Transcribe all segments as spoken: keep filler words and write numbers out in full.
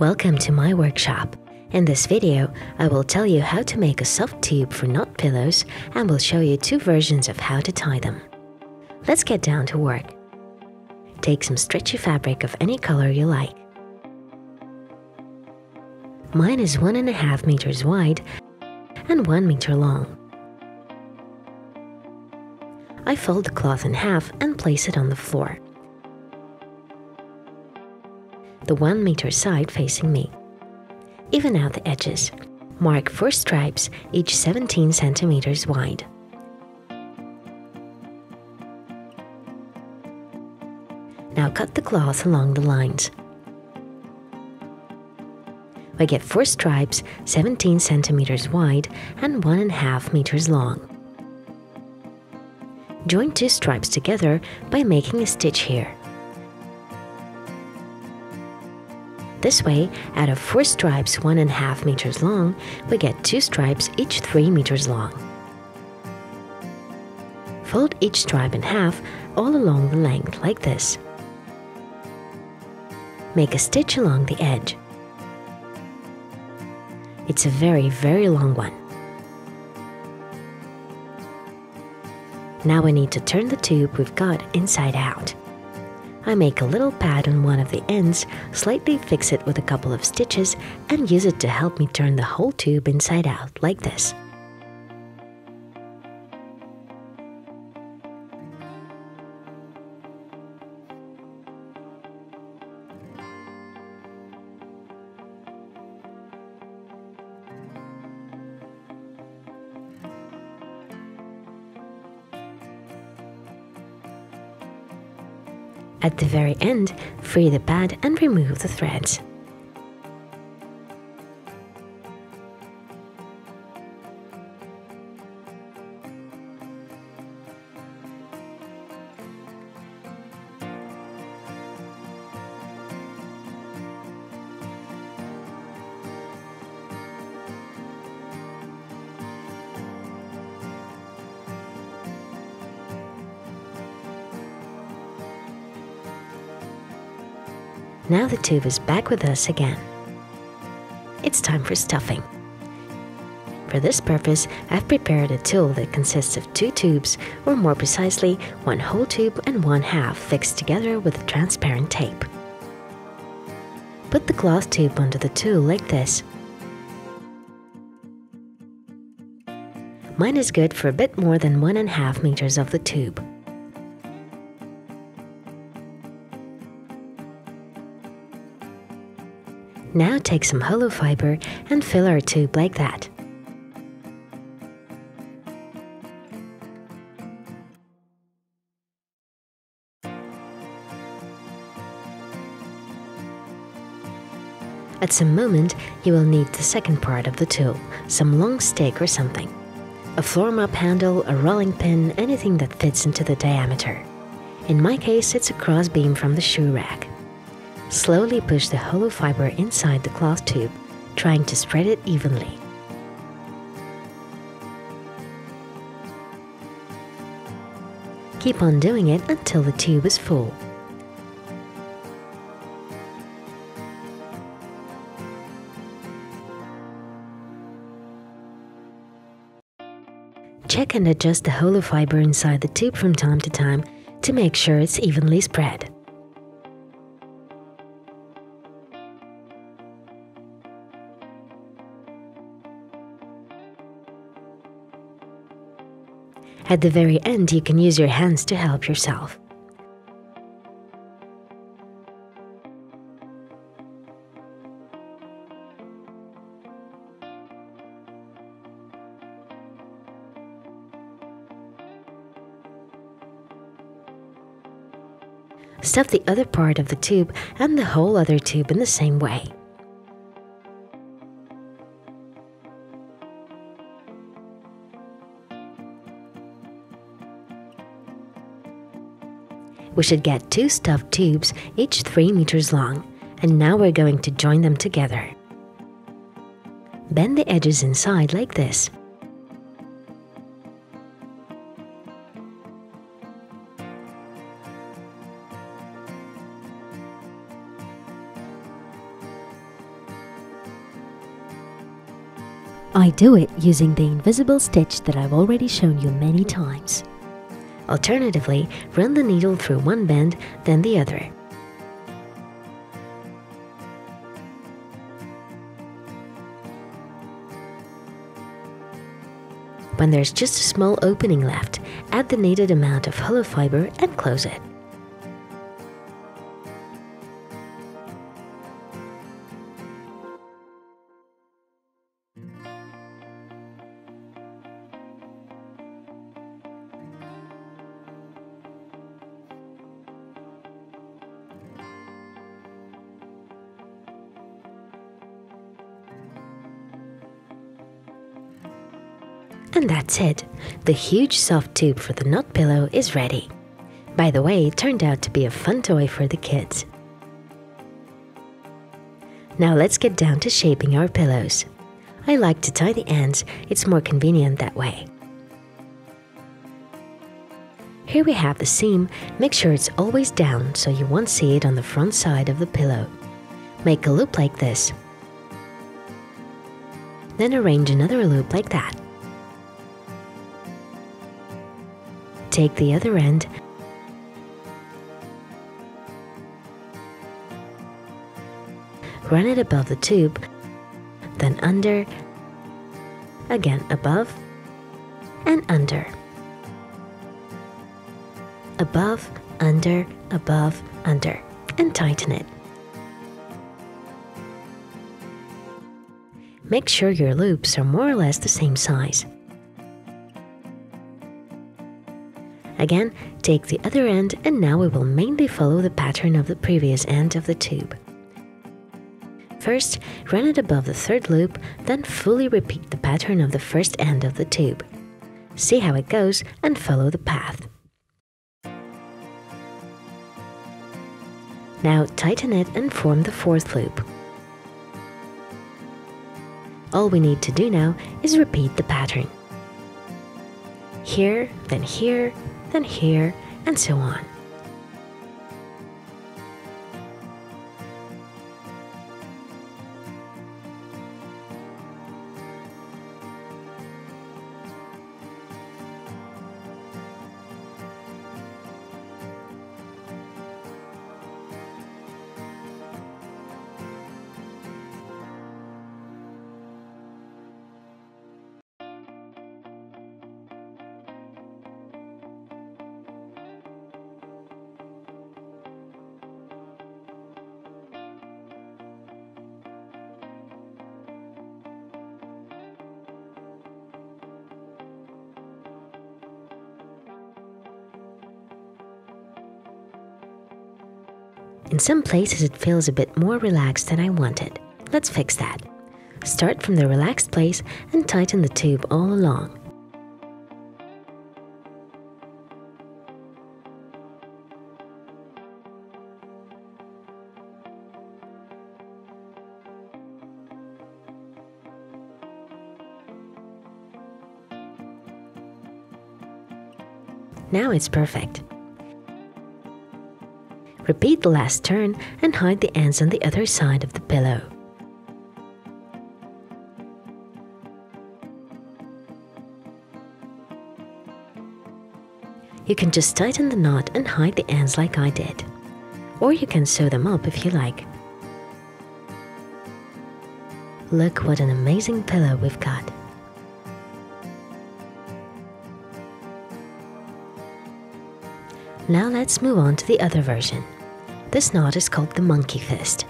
Welcome to my workshop. In this video, I will tell you how to make a soft tube for knot pillows and will show you two versions of how to tie them. Let's get down to work. Take some stretchy fabric of any color you like. Mine is one and a half meters wide and one meter long. I fold the cloth in half and place it on the floor, the one meter side facing me. Even out the edges. Mark four stripes, each seventeen centimeters wide. Now cut the cloth along the lines. We get four stripes, seventeen centimeters wide and one and a half meters long. Join two stripes together by making a stitch here. This way, out of four stripes one and a half meters long, we get two stripes each three meters long. Fold each stripe in half all along the length like this. Make a stitch along the edge. It's a very, very long one. Now we need to turn the tube we've got inside out. I make a little pad on one of the ends, slightly fix it with a couple of stitches and use it to help me turn the whole tube inside out like this. At the very end, free the pad and remove the threads. Now the tube is back with us again. It's time for stuffing. For this purpose, I've prepared a tool that consists of two tubes, or more precisely, one whole tube and one half fixed together with transparent tape. Put the cloth tube onto the tool like this. Mine is good for a bit more than one and a half meters of the tube. Now take some hollow fiber and fill our tube like that. At some moment, you will need the second part of the tool, some long stick or something. A floor mop handle, a rolling pin, anything that fits into the diameter. In my case, it's a crossbeam from the shoe rack. Slowly push the hollow fiber inside the cloth tube, trying to spread it evenly. Keep on doing it until the tube is full. Check and adjust the hollow fiber inside the tube from time to time to make sure it's evenly spread. At the very end, you can use your hands to help yourself. Stuff the other part of the tube and the whole other tube in the same way. We should get two stuffed tubes, each three meters long, and now we're going to join them together. Bend the edges inside like this. I do it using the invisible stitch that I've already shown you many times. Alternatively, run the needle through one bend, then the other. When there's just a small opening left, add the needed amount of hollow fiber and close it. And that's it. The huge soft tube for the knot pillow is ready. By the way, it turned out to be a fun toy for the kids. Now let's get down to shaping our pillows. I like to tie the ends, it's more convenient that way. Here we have the seam, make sure it's always down so you won't see it on the front side of the pillow. Make a loop like this. Then arrange another loop like that. Take the other end . Run it above the tube, then under, again above and under, above, under, above, under, and tighten it. Make sure your loops are more or less the same size. Again, take the other end, and now we will mainly follow the pattern of the previous end of the tube. First, run it above the third loop, then fully repeat the pattern of the first end of the tube. See how it goes and follow the path. Now tighten it and form the fourth loop. All we need to do now is repeat the pattern. Here, then here, then here, and so on. In some places it feels a bit more relaxed than I wanted. Let's fix that. Start from the relaxed place and tighten the tube all along. Now it's perfect. Repeat the last turn and hide the ends on the other side of the pillow. You can just tighten the knot and hide the ends like I did. Or you can sew them up if you like. Look what an amazing pillow we've got! Now let's move on to the other version. This knot is called the monkey fist.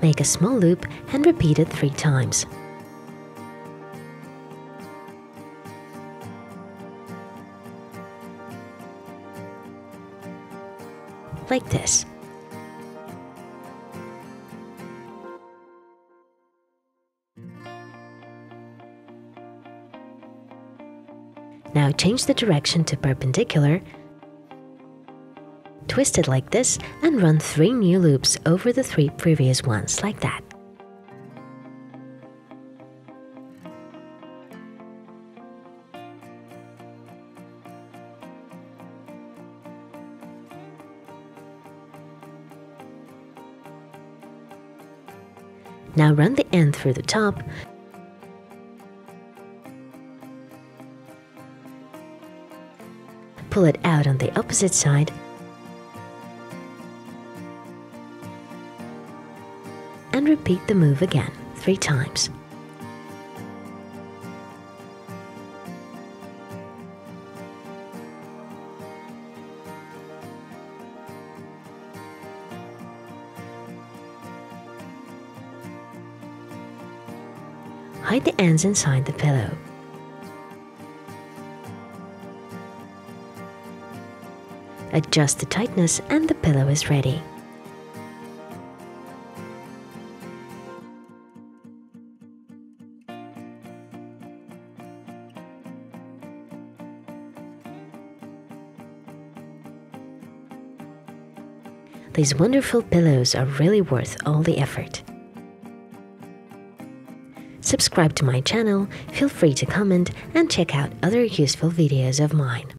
Make a small loop and repeat it three times. Like this. Now change the direction to perpendicular, twist it like this, and run three new loops over the three previous ones, like that. Now run the end through the top, pull it out on the opposite side and repeat the move again three times. Hide the ends inside the pillow. Adjust the tightness and the pillow is ready. These wonderful pillows are really worth all the effort. Subscribe to my channel, feel free to comment, and check out other useful videos of mine.